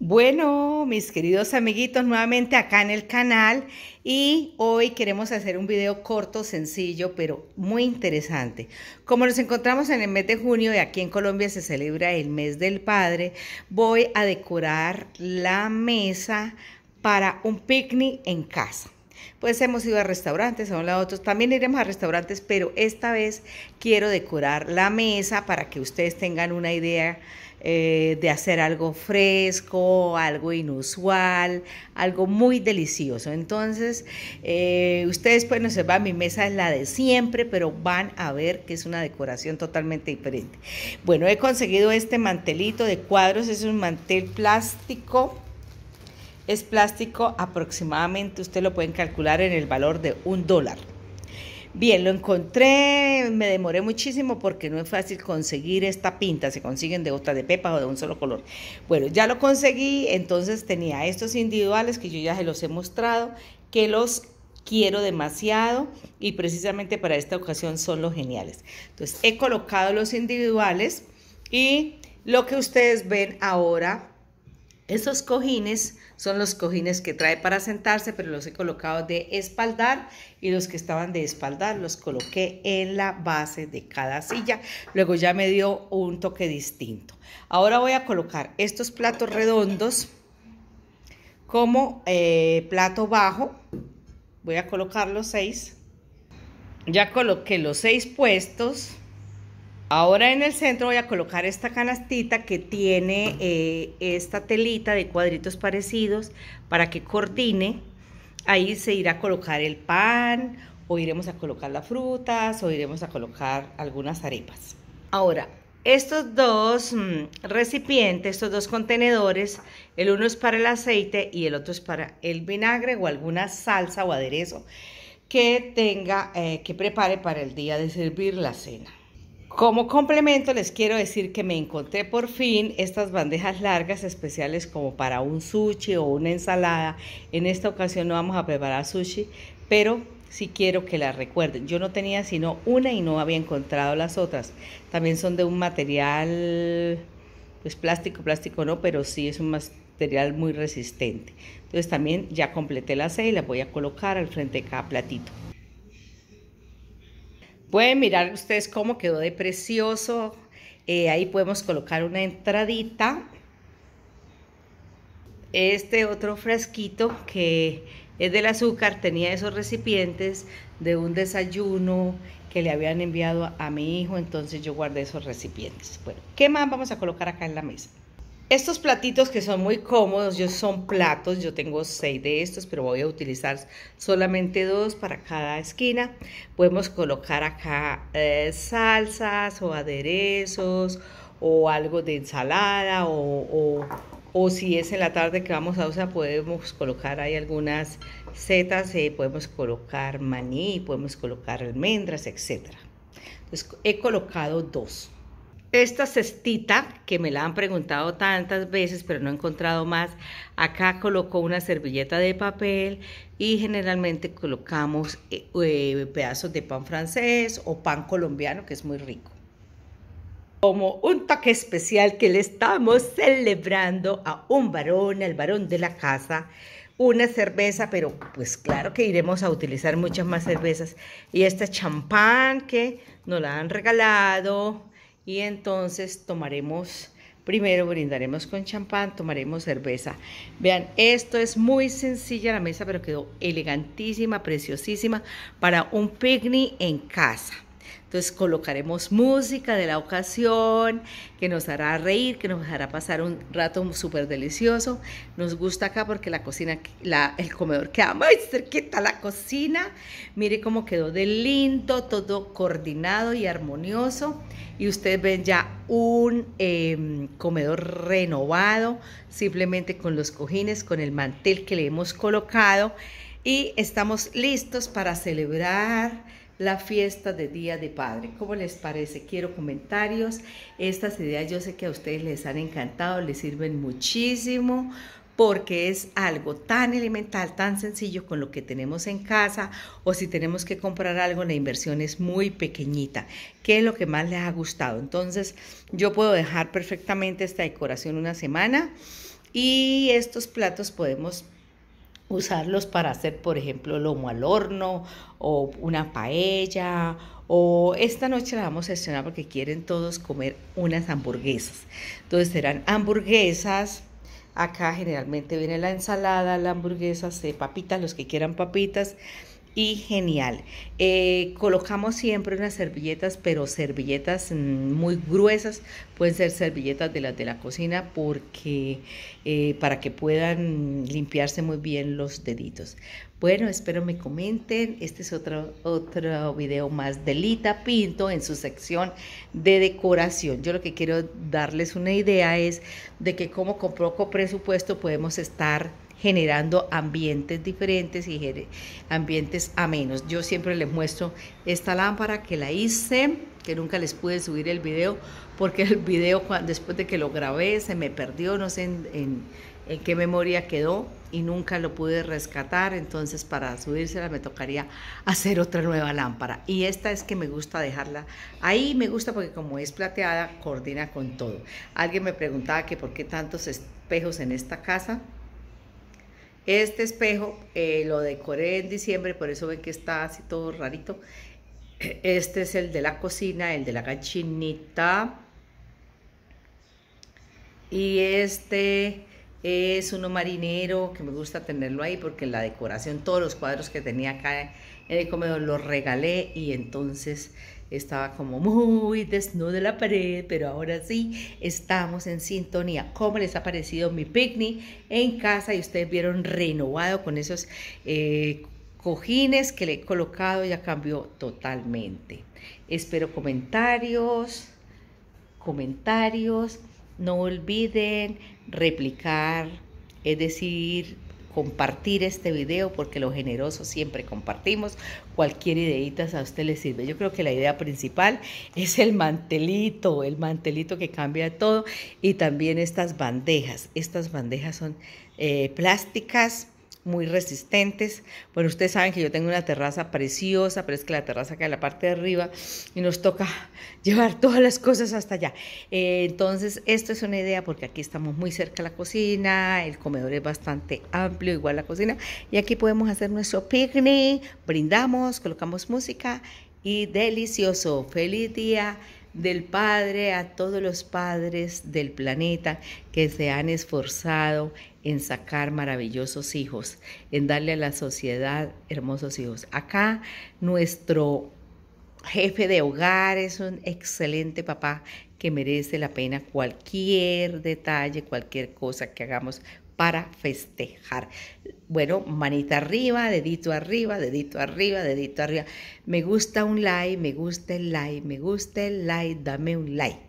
Bueno, mis queridos amiguitos, nuevamente acá en el canal, y hoy queremos hacer un video corto, sencillo, pero muy interesante. Como nos encontramos en el mes de junio y aquí en Colombia se celebra el mes del padre, voy a decorar la mesa para un picnic en casa. Pues hemos ido a restaurantes, a un lado a otros, también iremos a restaurantes, pero esta vez quiero decorar la mesa para que ustedes tengan una idea de hacer algo fresco, algo inusual, algo muy delicioso. Entonces, ustedes pueden observar, mi mesa es la de siempre, pero van a ver que es una decoración totalmente diferente. Bueno, he conseguido este mantelito de cuadros, es un mantel plástico. Es plástico, aproximadamente, ustedes lo pueden calcular en el valor de $1. Bien, lo encontré, me demoré muchísimo porque no es fácil conseguir esta pinta, se consiguen de hojas de pepa o de un solo color. Bueno, ya lo conseguí, entonces tenía estos individuales que yo ya se los he mostrado, que los quiero demasiado y precisamente para esta ocasión son los geniales. Entonces, he colocado los individuales y lo que ustedes ven ahora, esos cojines son los cojines que trae para sentarse, pero los he colocado de espaldar y los que estaban de espaldar los coloqué en la base de cada silla. Luego ya me dio un toque distinto. Ahora voy a colocar estos platos redondos como plato bajo. Voy a colocar los 6. Ya coloqué los 6 puestos. Ahora en el centro voy a colocar esta canastita que tiene esta telita de cuadritos parecidos para que coordine. Ahí se irá a colocar el pan, o iremos a colocar las frutas, o iremos a colocar algunas arepas. Ahora, estos dos recipientes, estos dos contenedores, el uno es para el aceite y el otro es para el vinagre o alguna salsa o aderezo que tenga, que prepare para el día de servir la cena. Como complemento les quiero decir que me encontré por fin estas bandejas largas especiales como para un sushi o una ensalada. En esta ocasión no vamos a preparar sushi, pero sí quiero que las recuerden. Yo no tenía sino una y no había encontrado las otras. También son de un material, pues plástico no, pero sí es un material muy resistente. Entonces también ya completé las 6 y las voy a colocar al frente de cada platito. Pueden mirar ustedes cómo quedó de precioso. Ahí podemos colocar una entradita. Este otro frasquito que es del azúcar tenía esos recipientes de un desayuno que le habían enviado a mi hijo. Entonces yo guardé esos recipientes. Bueno, ¿qué más vamos a colocar acá en la mesa? Estos platitos que son muy cómodos, son platos, yo tengo 6 de estos, pero voy a utilizar solamente 2 para cada esquina. Podemos colocar acá salsas o aderezos o algo de ensalada o si es en la tarde que vamos a usar, podemos colocar ahí algunas setas, podemos colocar maní, podemos colocar almendras, etc. Entonces he colocado 2. Esta cestita, que me la han preguntado tantas veces, pero no he encontrado más, acá coloco una servilleta de papel y generalmente colocamos pedazos de pan francés o pan colombiano, que es muy rico. Como un toque especial que le estamos celebrando a un varón, al varón de la casa, una cerveza, pero pues claro que iremos a utilizar muchas más cervezas. Y este champán que nos la han regalado. Y entonces tomaremos, primero brindaremos con champán, tomaremos cerveza. Vean, esto es muy sencilla la mesa, pero quedó elegantísima, preciosísima para un picnic en casa. Entonces colocaremos música de la ocasión que nos hará reír, que nos hará pasar un rato súper delicioso. Nos gusta acá porque la cocina, el comedor queda muy cerquita a la cocina. Mire cómo quedó de lindo, todo coordinado y armonioso. Y ustedes ven ya un comedor renovado, simplemente con los cojines, con el mantel que le hemos colocado. Y estamos listos para celebrar la fiesta de Día de Padre. ¿Cómo les parece? Quiero comentarios. Estas ideas yo sé que a ustedes les han encantado, les sirven muchísimo porque es algo tan elemental, tan sencillo con lo que tenemos en casa, o si tenemos que comprar algo, la inversión es muy pequeñita. ¿Qué es lo que más les ha gustado? Entonces, yo puedo dejar perfectamente esta decoración una semana Y estos platos podemos usarlos para hacer, por ejemplo, lomo al horno o una paella, o esta noche la vamos a gestionar porque quieren todos comer unas hamburguesas. Entonces serán hamburguesas. Acá generalmente viene la ensalada, las hamburguesas, papitas, los que quieran papitas. Y genial. Colocamos siempre unas servilletas, pero servilletas muy gruesas. Pueden ser servilletas de las de la cocina porque para que puedan limpiarse muy bien los deditos. Bueno, espero me comenten. Este es otro video más de Lita Pinto en su sección de decoración. Yo lo que quiero darles una idea es de que como con poco presupuesto podemos estar generando ambientes diferentes y ambientes amenos. Yo siempre les muestro esta lámpara que la hice, que nunca les pude subir el video, porque el video después de que lo grabé se me perdió, no sé en qué memoria quedó y nunca lo pude rescatar. Entonces para subírsela me tocaría hacer otra nueva lámpara. Y esta es que me gusta dejarla ahí, me gusta porque como es plateada coordina con todo. Alguien me preguntaba que por qué tantos espejos en esta casa. Este espejo lo decoré en diciembre, por eso ven que está así todo rarito. Este es el de la cocina, el de la gallinita. Y este es uno marinero que me gusta tenerlo ahí porque la decoración, todos los cuadros que tenía acá en el comedor los regalé y entonces estaba como muy desnuda la pared, pero ahora sí estamos en sintonía. ¿Cómo les ha parecido mi picnic en casa? Y ustedes vieron renovado con esos cojines que le he colocado, ya cambió totalmente. Espero comentarios. No olviden replicar, es decir, compartir este video porque lo generoso siempre compartimos. Cualquier ideita a usted le sirve. Yo creo que la idea principal es el mantelito que cambia todo y también estas bandejas. Estas bandejas son plásticas, muy resistentes. Bueno, ustedes saben que yo tengo una terraza preciosa, pero es que la terraza cae en la parte de arriba y nos toca llevar todas las cosas hasta allá. Entonces, esto es una idea porque aquí estamos muy cerca de la cocina, el comedor es bastante amplio, igual la cocina, y aquí podemos hacer nuestro picnic, brindamos, colocamos música y delicioso. Feliz día del Padre a todos los padres del planeta que se han esforzado en sacar maravillosos hijos, en darle a la sociedad hermosos hijos. Acá nuestro jefe de hogar es un excelente papá que merece la pena cualquier detalle, cualquier cosa que hagamos para festejar. Bueno, manita arriba, dedito arriba, dedito arriba, dedito arriba. Me gusta un like, me gusta el like, me gusta el like, dame un like.